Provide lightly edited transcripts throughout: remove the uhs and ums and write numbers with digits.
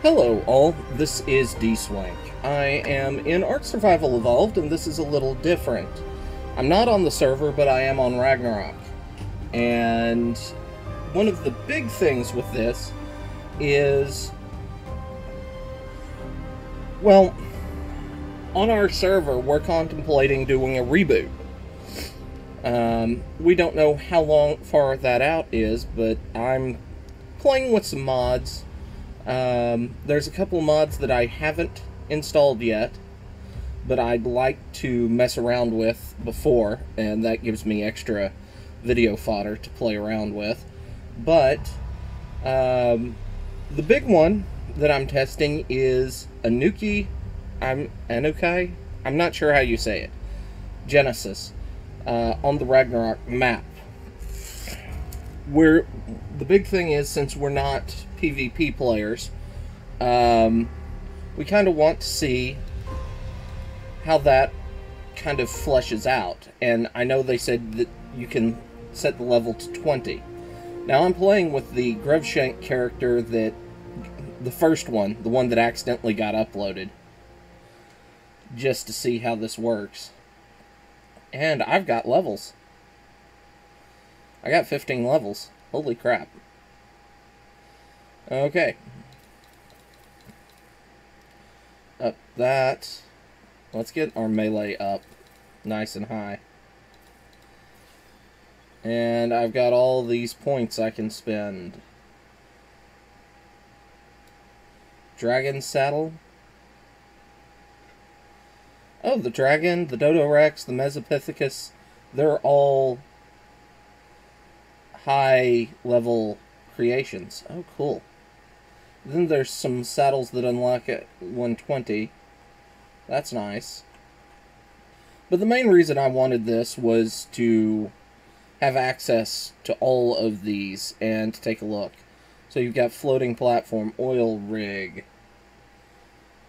Hello all, this is Grevshank. I am in ARK Survival Evolved, and this is a little different. I'm not on the server, but I am on Ragnarok. And one of the big things with this is, well, on our server we're contemplating doing a reboot. We don't know how far that out is, but I'm playing with some mods. There's a couple mods that I haven't installed yet, but I'd like to mess around with before, and that gives me extra video fodder to play around with. But the big one that I'm testing is Anunnaki? I'm not sure how you say it. Genesis on the Ragnarok map. The big thing is, since we're not PvP players, we kind of want to see how that kind of fleshes out. And I know they said that you can set the level to 20. Now I'm playing with the Grevshank character, that the first one, the one that accidentally got uploaded, just to see how this works. And I've got levels. I got 15 levels. Holy crap. Okay. Up that. Let's get our melee up nice and high. And I've got all these points I can spend. Dragon saddle. Oh, the dragon, the dodo rex, the mesopithecus, they're all high level creations. Oh, cool. Then there's some saddles that unlock at 120. That's nice. But the main reason I wanted this was to have access to all of these and take a look. So you've got floating platform, oil rig,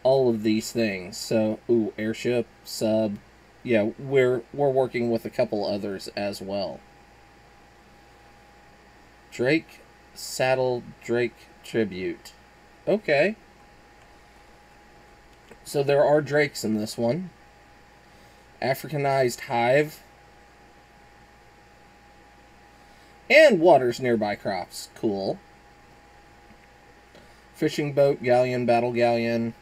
all of these things. So, ooh, airship, sub. Yeah, we're working with a couple others as well. Drake saddle, Drake tribute. Okay. So there are drakes in this one. Africanized hive. And waters nearby crops. Cool. Fishing boat, galleon, battle galleon.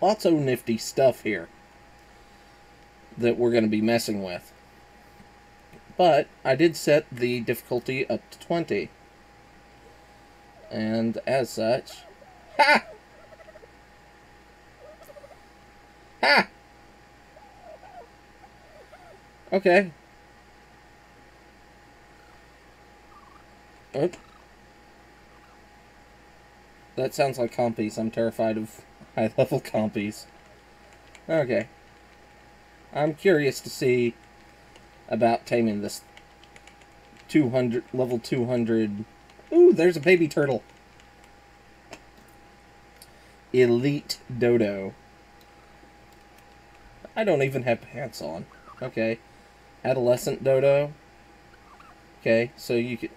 Lots of nifty stuff here that we're going to be messing with. But I did set the difficulty up to 20. And as such... Ha! Ha! Okay. Oop. That sounds like compies. I'm terrified of high-level compies. Okay. I'm curious to see about taming this 200 level 200. Ooh, there's a baby turtle. Elite dodo. I don't even have pants on. Okay. Adolescent dodo. Okay, so you could,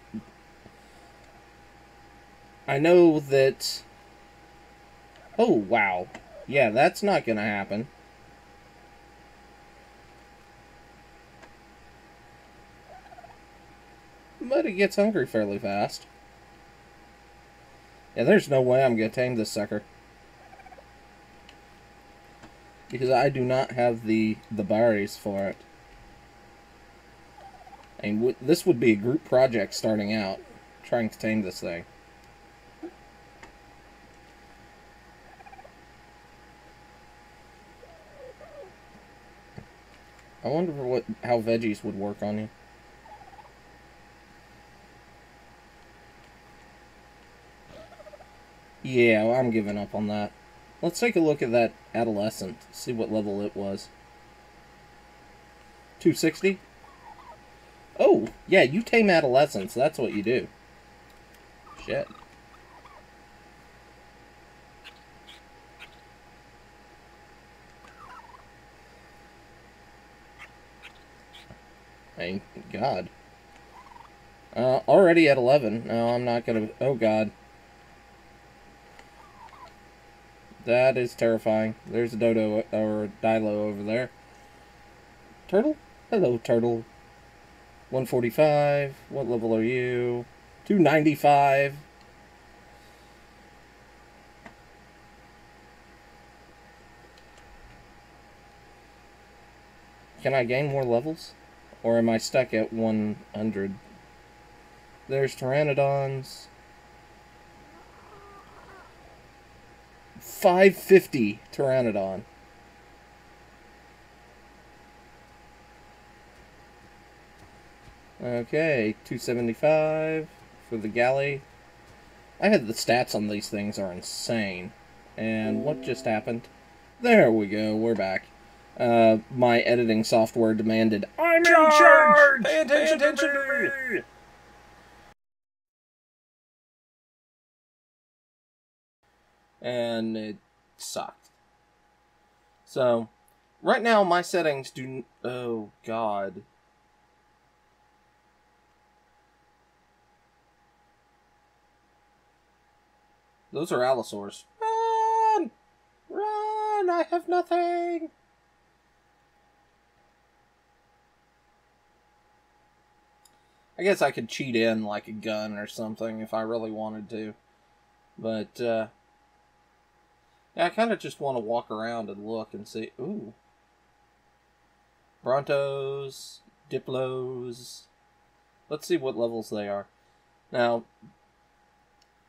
I know that. Oh, wow. Yeah, that's not going to happen. But it gets hungry fairly fast. Yeah, there's no way I'm going to tame this sucker. Because I do not have the berries for it. And this would be a group project starting out, trying to tame this thing. I wonder how veggies would work on you. Yeah, well, I'm giving up on that. Let's take a look at that adolescent, see what level it was. 260? Oh, yeah, you tame adolescents, that's what you do. Shit. Thank God. Already at 11. No, I'm not gonna... Oh, God. That is terrifying. There's a dodo or a dilo over there. Turtle? Hello, turtle. 145. What level are you? 295. Can I gain more levels? Or am I stuck at 100? There's pteranodons. 550 pteranodon. Okay, 275 for the galley. I had the stats on these things are insane. And what just happened? There we go, we're back. My editing software demanded, I'm in charge! Pay attention, to me! And it sucked. So, right now my settings do... Oh, God. Those are allosaurs. Run! Run! I have nothing! I guess I could cheat in like a gun or something if I really wanted to. But, yeah, I kind of just want to walk around and look and see. Ooh. Brontos. Diplos. Let's see what levels they are. Now,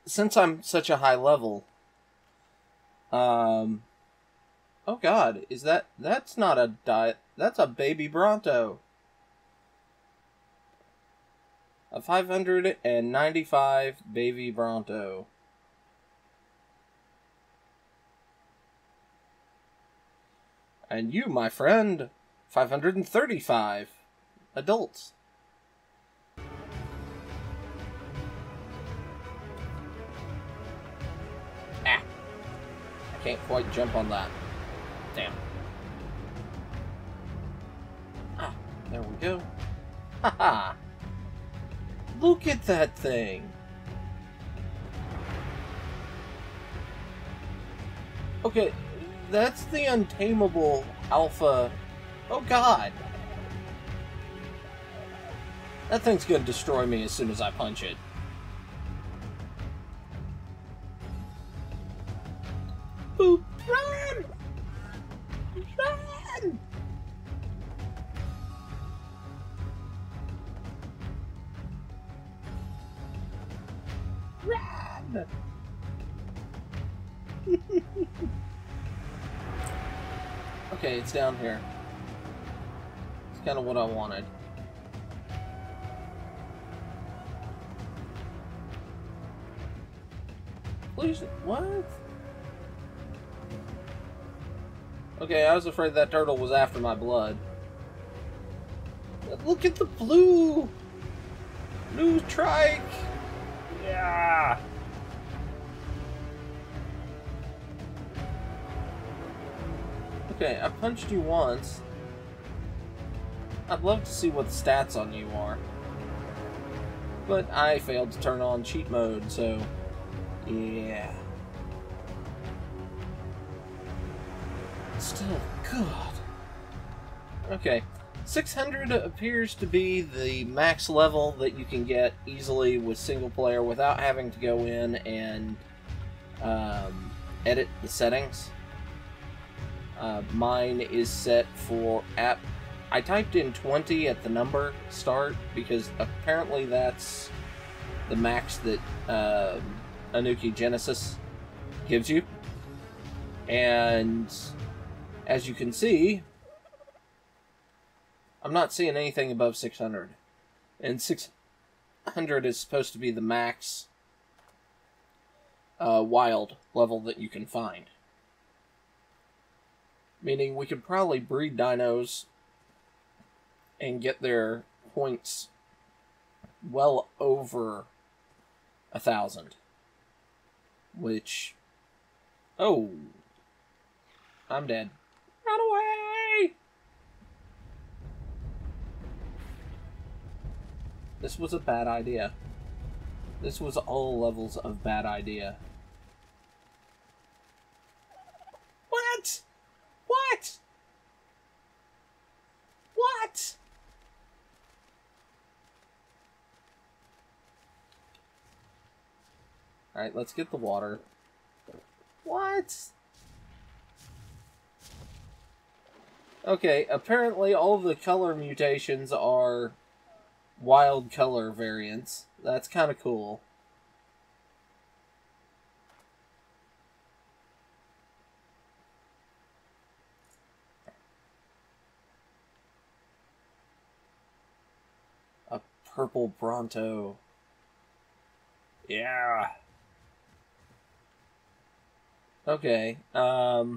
since I'm such a high level... Oh God, is that... That's not a diet. That's a baby Bronto. A 595 baby Bronto. And you, my friend, 535 adults. Ah. I can't quite jump on that. Damn. Ah, there we go. Haha. Look at that thing! Okay, that's the untamable alpha... Oh God! That thing's gonna destroy me as soon as I punch it. Boop! Run! Run! Run! Okay, it's down here. It's kind of what I wanted. Please, what? Okay, I was afraid that turtle was after my blood. Look at the blue! Blue trike! Yeah! Okay, I punched you once. I'd love to see what the stats on you are. But I failed to turn on cheat mode, so... Yeah. Still good. Okay. 600 appears to be the max level that you can get easily with single player without having to go in and edit the settings. Mine is set for app. I typed in 20 at the number start because apparently that's the max that Anunnaki Genesis gives you. And as you can see, I'm not seeing anything above 600. And 600 is supposed to be the max wild level that you can find. Meaning we could probably breed dinos and get their points well over 1,000. Which... Oh! I'm dead. Run away! This was a bad idea. This was all levels of bad idea. Alright, let's get the water. What? Okay, apparently all of the color mutations are wild color variants. That's kind of cool. A purple Bronto. Yeah. Okay, I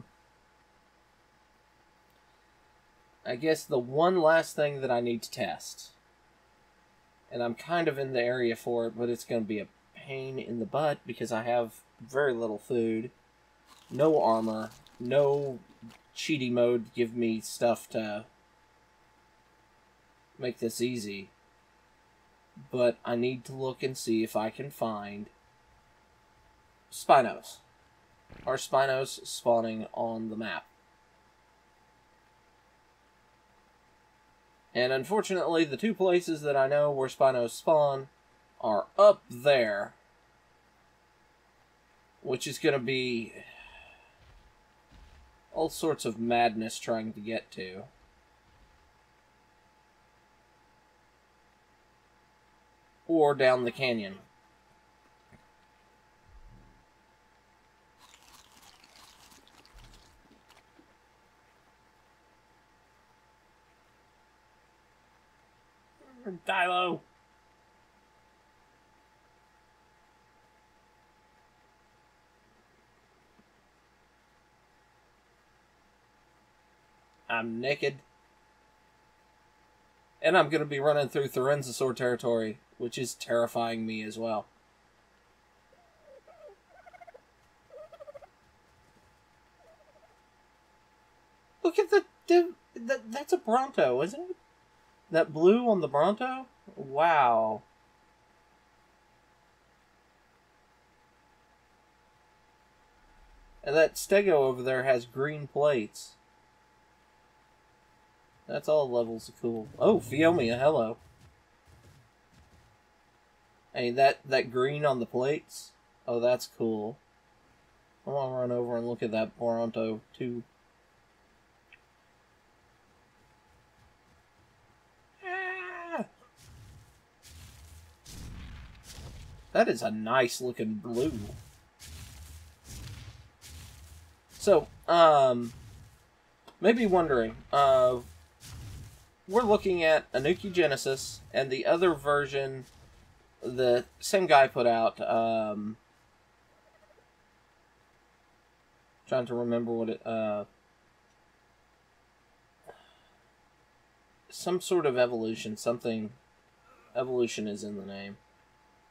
guess the one last thing that I need to test, and I'm kind of in the area for it, but it's going to be a pain in the butt because I have very little food, no armor, no cheaty mode to give me stuff to make this easy, but I need to look and see if I can find Spinos. Are Spinos spawning on the map? And unfortunately, the two places that I know where Spinos spawn are up there. Which is going to be all sorts of madness trying to get to. Or down the canyon. Dilo! I'm naked. And I'm going to be running through Therenzosaur territory, which is terrifying me as well. Look at the that's a Bronto, isn't it? That blue on the Bronto? Wow. And that Stego over there has green plates. That's all levels of cool. Oh, Fiomia, hello. Hey, that green on the plates? Oh, that's cool. I want to run over and look at that Bronto, too. That is a nice looking blue. So, maybe wondering, we're looking at Anunnaki Genesis and the other version the same guy put out, trying to remember what it, some sort of evolution, something, evolution is in the name.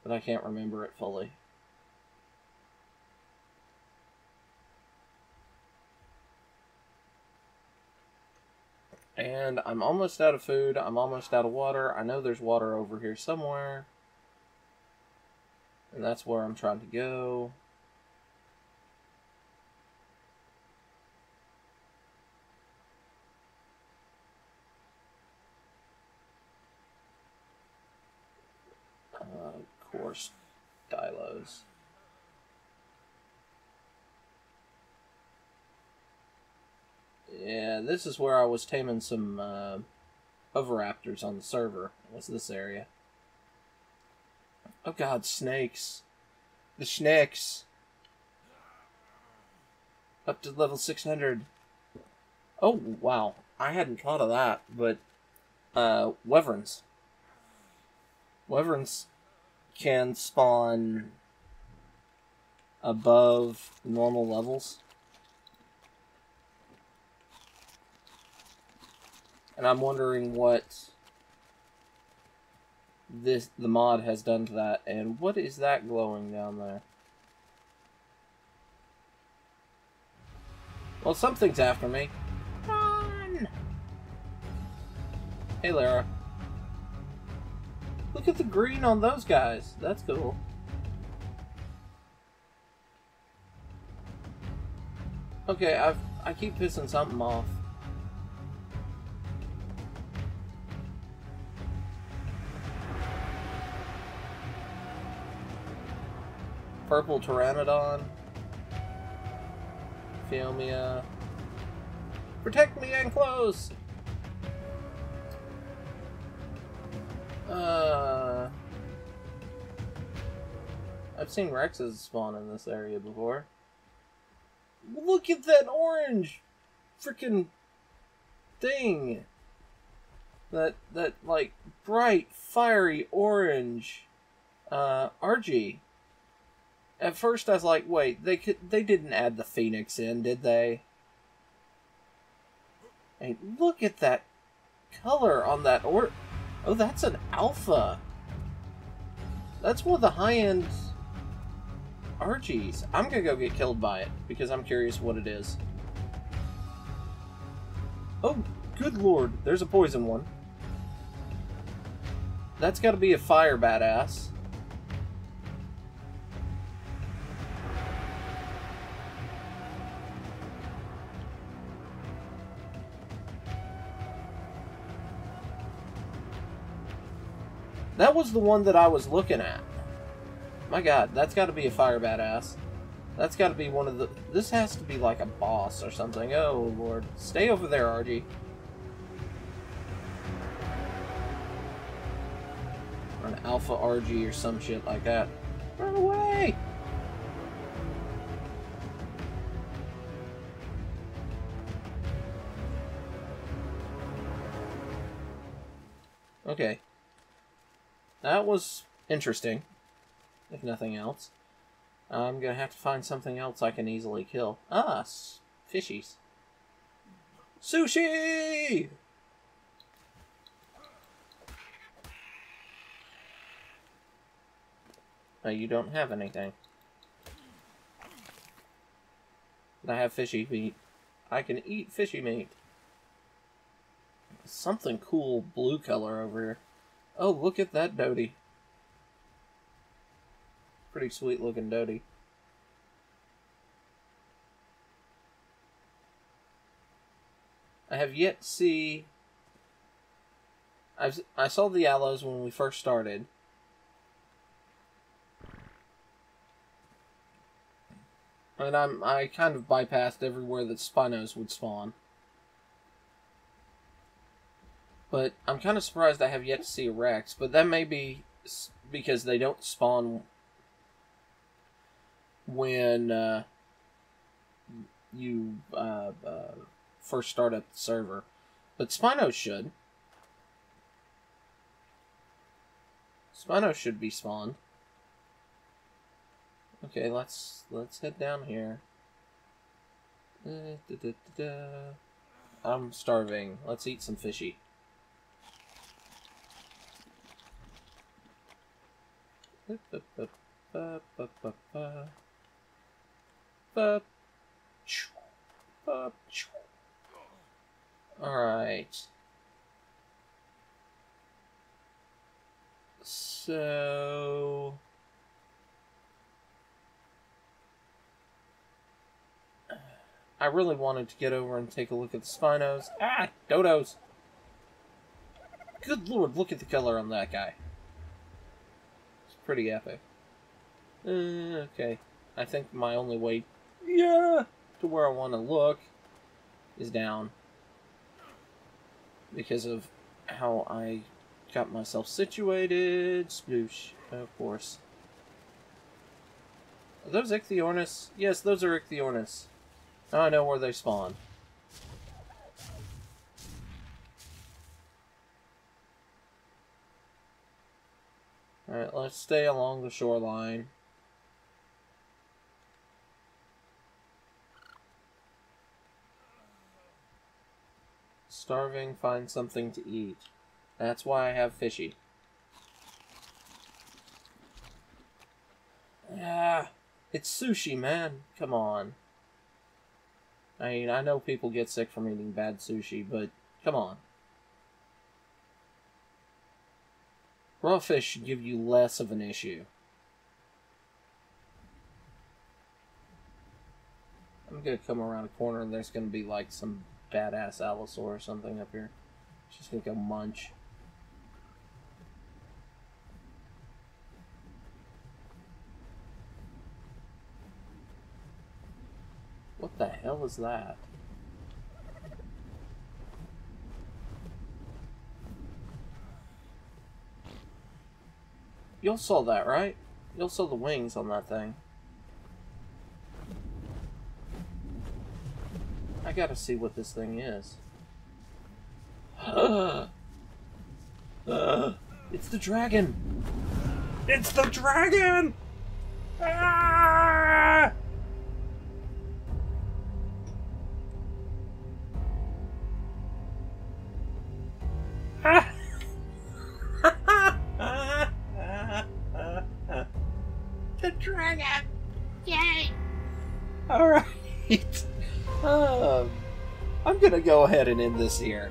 But I can't remember it fully. And I'm almost out of food. I'm almost out of water. I know there's water over here somewhere. And that's where I'm trying to go. Dilos. Yeah, this is where I was taming some hoveraptors on the server. What's this area? Oh god, snakes. The snakes. Up to level 600. Oh, wow. I hadn't thought of that, but wyverns. Wyverns can spawn above normal levels. And I'm wondering what the mod has done to that. And what is that glowing down there? Well, something's after me. Run! Hey, Lara. Look at the green on those guys. That's cool. Okay, I keep pissing something off. Purple Pteranodon. Phiomia. Protect me and close! I've seen Rexes spawn in this area before. Look at that orange freaking thing! That like bright fiery orange Argy. At first I was like, wait, they didn't add the Phoenix in, did they? Hey, look at that color on that or oh, that's an alpha. That's one of the high-end Argies. I'm gonna go get killed by it because I'm curious what it is. Oh, good lord, there's a poison one. That's gotta be a fire badass. That was the one that I was looking at. My god, that's gotta be a fire badass. That's gotta be one of the... This has to be like a boss or something. Oh, lord. Stay over there, Argy. Or an alpha Argy or some shit like that. Run away! Okay. That was interesting, if nothing else. I'm gonna have to find something else I can easily kill. Ah, fishies. Sushi! Oh, you don't have anything. I have fishy meat. I can eat fishy meat. Something cool blue color over here. Oh, look at that Doty. Pretty sweet looking Doty. I have yet to see... I saw the aloes when we first started. And I kind of bypassed everywhere that Spinos would spawn. But I'm kind of surprised I have yet to see a Rex. But that may be because they don't spawn when you first start up the server. But Spinos should. Spinos should be spawned. Okay, let's head down here. I'm starving. Let's eat some fishy. Alright. So... I really wanted to get over and take a look at the Spinos. Ah! Dodos! Good lord, look at the color on that guy. Pretty epic. Okay. I think my only way to where I want to look is down. Because of how I got myself situated. Sploosh, of course. Are those Ichthyornis? Yes, those are Ichthyornis. Now I know where they spawn. Alright, let's stay along the shoreline. Starving, find something to eat. That's why I have fishy. Ah, it's sushi, man. Come on. I mean, I know people get sick from eating bad sushi, but come on. Raw fish should give you less of an issue. I'm gonna come around a corner and there's gonna be like some badass allosaur or something up here. She's gonna go munch. What the hell is that? Y'all saw that, right? Y'all saw the wings on that thing. I gotta see what this thing is. It's the dragon! It's the dragon! Ah! The dragon! Yay! Alright. I'm gonna go ahead and end this here.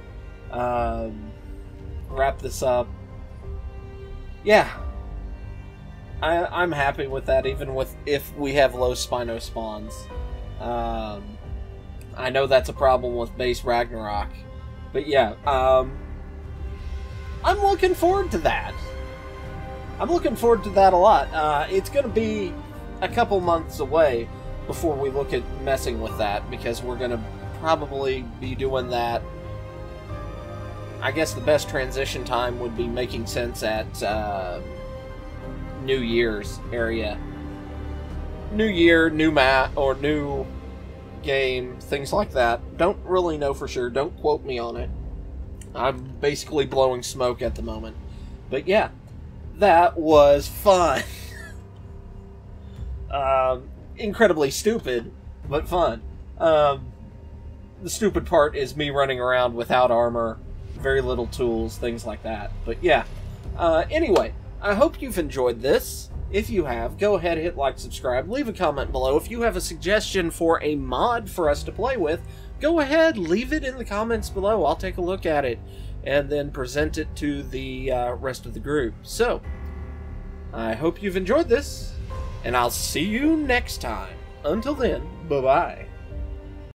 Wrap this up. Yeah. I'm happy with that, even with if we have low Spino spawns. I know that's a problem with base Ragnarok. But yeah, I'm looking forward to that. I'm looking forward to that a lot. It's going to be a couple months away before we look at messing with that, because we're going to probably be doing that. I guess the best transition time would be making sense at New Year's area. New year, new map, or new game, things like that. Don't really know for sure. Don't quote me on it. I'm basically blowing smoke at the moment. But yeah, that was fun. Incredibly stupid, but fun. The stupid part is me running around without armor, very little tools, things like that. But yeah, anyway, I hope you've enjoyed this. If you have, go ahead, hit like, subscribe, leave a comment below. If you have a suggestion for a mod for us to play with, go ahead, leave it in the comments below. I'll take a look at it and then present it to the rest of the group. So, I hope you've enjoyed this, and I'll see you next time. Until then, bye-bye.